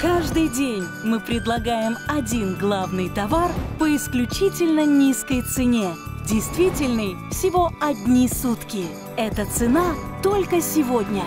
Каждый день мы предлагаем один главный товар по исключительно низкой цене. Действительный всего одни сутки. Эта цена только сегодня.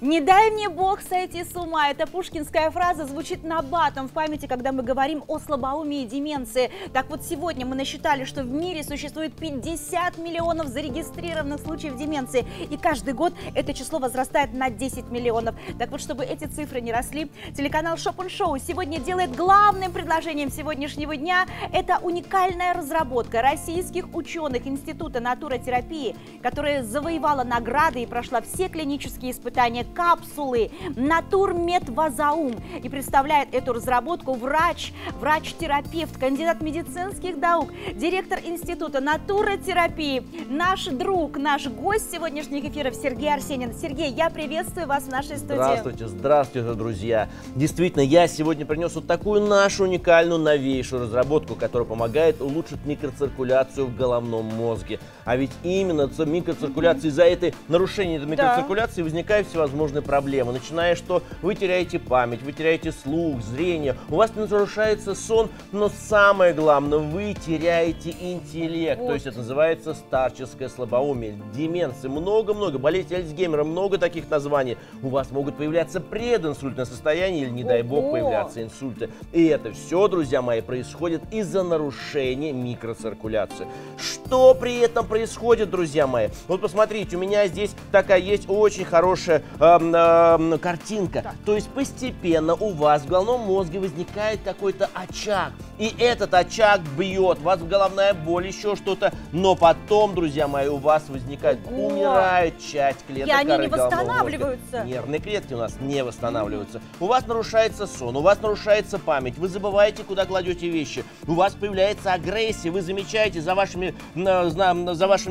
«Не дай мне Бог сойти с ума» – эта пушкинская фраза звучит набатом в памяти, когда мы говорим о слабоумии и деменции. Так вот, сегодня мы насчитали, что в мире существует 50 миллионов зарегистрированных случаев деменции. И каждый год это число возрастает на 10 миллионов. Так вот, чтобы эти цифры не росли, телеканал Shop and Show сегодня делает главным предложением сегодняшнего дня. Это уникальная разработка российских ученых Института натуротерапии, которая завоевала награды и прошла все клинические испытания капсулы «Натур Мед Вазоум». И представляет эту разработку врач-терапевт, кандидат медицинских наук, директор Института натуротерапии, наш друг, наш гость сегодняшних эфиров Сергей Арсенин. Сергей, я приветствую вас в нашей студии. Здравствуйте, здравствуйте, друзья. Действительно, я сегодня принес вот такую нашу уникальную, новейшую разработку, которая помогает улучшить микроциркуляцию в головном мозге. А ведь именно микроциркуляция, из-за этой нарушения микроциркуляции возникает всевозможные проблемы, начиная, что вы теряете память, вы теряете слух, зрение, у вас нарушается сон, но самое главное, вы теряете интеллект, вот. То есть это называется старческое слабоумие, деменция, много-много, болезнь Альцгеймера, много таких названий, у вас могут появляться прединсультное состояние или, не дай бог, появляться инсульты. И это все, друзья мои, происходит из-за нарушения микроциркуляции. Что при этом происходит, друзья мои? Вот посмотрите, у меня здесь такая есть очень хорошая картинка. Так. То есть постепенно у вас в головном мозге возникает какой-то очаг. И этот очаг бьет вас в головная боль, еще что-то. Но потом, друзья мои, у вас возникает, умирает часть клеток коры головного мозга. И они не восстанавливаются. Нервные клетки у нас не восстанавливаются. У вас нарушается сон, у вас нарушается память. Вы забываете, куда кладете вещи. У вас появляется агрессия. Вы замечаете за вашими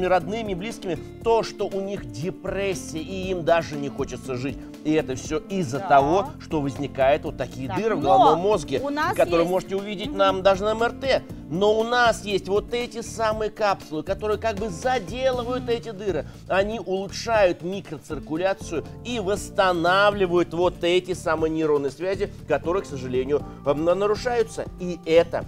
родными, близкими то, что у них депрессия, и им даже не хочется жить. И это все из-за того, что возникают вот такие дыры в головном мозге, которые можете увидеть нам даже на МРТ. Но у нас есть вот эти самые капсулы, которые как бы заделывают эти дыры. Они улучшают микроциркуляцию и восстанавливают вот эти самые нейронные связи, которые, к сожалению, нарушаются. И это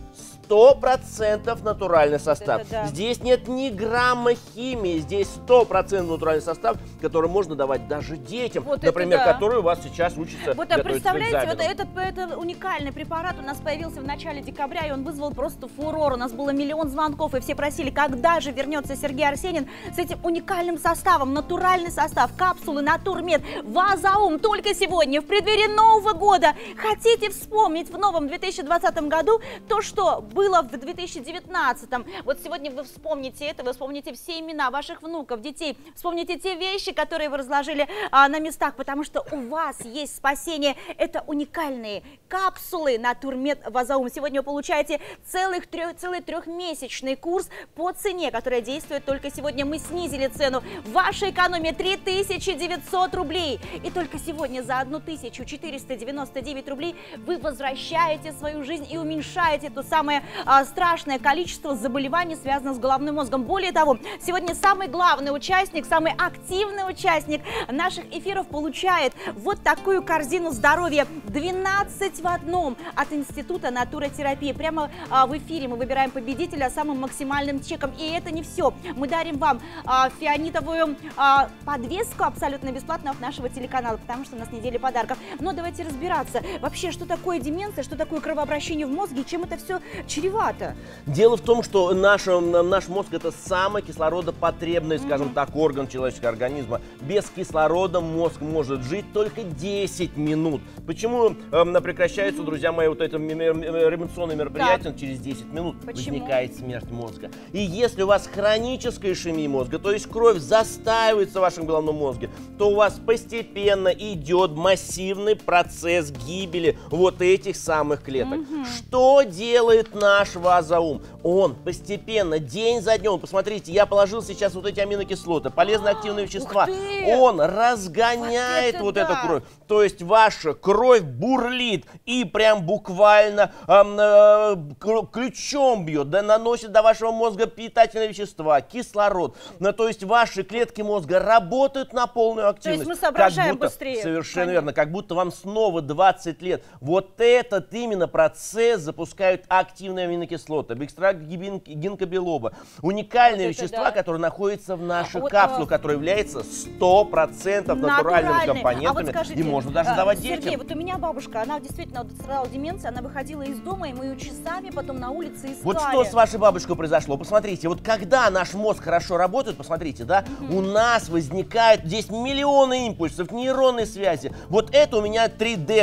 100% натуральный состав. Здесь нет ни грамма химии, здесь 100% натуральный состав, который можно давать даже детям, вот например, которые у вас сейчас учатся. Вот представляете, вот этот уникальный препарат у нас появился в начале декабря, и он вызвал просто фурор. У нас было миллион звонков, и все просили, когда же вернется Сергей Арсенин с этим уникальным составом, натуральный состав капсулы Натур Мед Вазоум. Только сегодня, в преддверии Нового года, хотите вспомнить в новом 2020 году то, что было в 2019. Вот сегодня вы вспомните это, вы вспомните все имена ваших внуков, детей, вспомните те вещи, которые вы разложили на местах, потому что у вас есть спасение. Это уникальные капсулы Натур Мед Вазоум. Сегодня вы получаете целый трехмесячный курс по цене, которая действует только сегодня. Мы снизили цену. Ваша экономия 3900 рублей. И только сегодня за 1499 рублей вы возвращаете свою жизнь и уменьшаете то самое страшное количество заболеваний, связанных с головным мозгом. Более того, сегодня самый главный участник, самый активный участник наших эфиров получает вот такую корзину здоровья 12 в одном от Института натуротерапии. Прямо в эфире мы выбираем победителя самым максимальным чеком. И это не все. Мы дарим вам фианитовую подвеску абсолютно бесплатно от нашего телеканала, потому что у нас неделя подарков. Но давайте разбираться вообще, что такое деменция, что такое кровообращение в мозге, чем это все чревато. Дело в том, что наш мозг — это самый кислородопотребный, скажем так, орган человеческого организма. Без кислорода мозг может жить только 10 минут. Почему прекращаются, друзья мои, вот это реанимационное мероприятие через 10 минут? Почему? Возникает смерть мозга. И если у вас хроническая ишемия мозга, то есть кровь застаивается в вашем головном мозге, то у вас постепенно идет массивный процесс гибели вот этих самых клеток. Что делает наш Вазоум. Он постепенно, день за днем, посмотрите, я положил сейчас вот эти аминокислоты, полезные активные вещества. Он разгоняет вот эту кровь. То есть ваша кровь бурлит и прям буквально ключом бьет, да, наносит до вашего мозга питательные вещества, кислород. Ну, то есть ваши клетки мозга работают на полную активность. То есть мы соображаем быстрее. Совершенно верно, как будто вам снова 20 лет. Вот этот именно процесс запускают активные аминокислоты, экстракт гинкобилоба, уникальные вещества, которые находятся в наших капсулах, которые являются 100% натуральными компонентами. А вот скажите, и можно даже давать детям. Сергей, вот у меня бабушка, она действительно страдала деменцией, она выходила из дома, и мы ее часами потом на улице искали. Вот что с вашей бабушкой произошло? Посмотрите, вот когда наш мозг хорошо работает, посмотрите, да, у нас возникают здесь миллионы импульсов, нейронные связи. Вот это у меня 3D,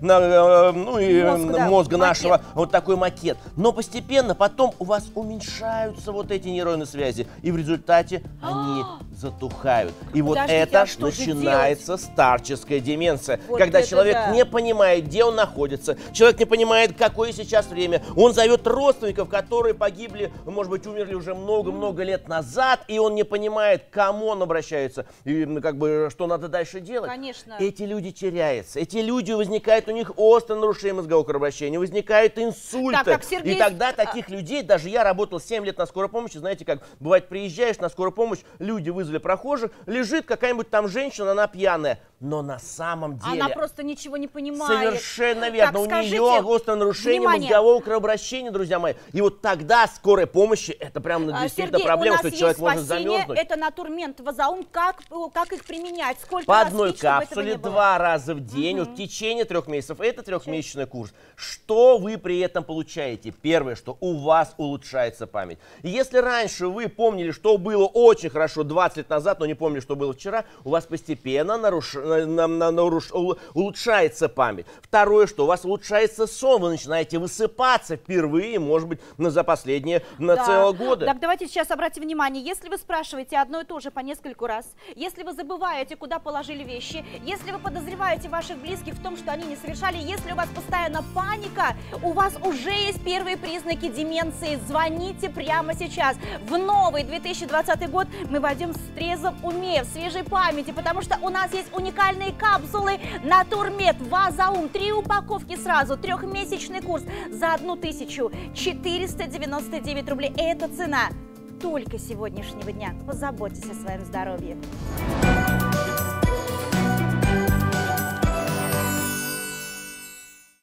ну и мозга нашего, вот такой макет. Но постепенно потом у вас уменьшаются вот эти нейронные связи, и в результате они затухают. И вот это начинается старческая деменция, когда человек не понимает, где он находится, человек не понимает, какое сейчас время. Он зовет родственников, которые погибли, может быть, умерли уже много-много лет назад, и он не понимает, к кому он обращается, и как бы что надо дальше делать. Конечно. Эти люди теряются, эти люди, возникают у них острое нарушение мозгового кровообращения, возникают инсульты. И тогда таких людей, даже я работал 7 лет на скорой помощи, знаете, как бывает, приезжаешь на скорую помощь, люди вызвали прохожих, лежит какая-нибудь там женщина, она пьяная, но на самом деле... Она просто ничего не понимает. Совершенно верно. Так, скажите, у нее острое нарушение мозгового кровообращения, друзья мои. И вот тогда скорой помощи, это прям действительно проблема, что человек может замерзнуть. Это Натур Мед Вазоум, как их применять? Сколько по одной капсуле 2 раза в день, в течение 3 месяцев. Это 3-месячный курс. Что вы при этом получаете? Первое, что у вас улучшается память. И если раньше вы помнили, что было очень хорошо 20 лет назад, но не помнили, что было вчера, у вас постепенно улучшается память. Второе, что у вас улучшается сон, вы начинаете высыпаться впервые, может быть, за последние целые годы. Так, давайте сейчас обратим внимание, если вы спрашиваете одно и то же по нескольку раз, если вы забываете, куда положили вещи, если вы подозреваете ваших близких в том, что они не совершали, если у вас постоянно паника, у вас уже есть первые признаки деменции, звоните прямо сейчас. В новый 2020 год мы войдем с трезвым уме, в свежей памяти, потому что у нас есть уникальные капсулы Натур Мед Вазоум. 3 упаковки сразу, 3-месячный курс за 1499 рублей. Это цена только сегодняшнего дня. Позаботьтесь о своем здоровье.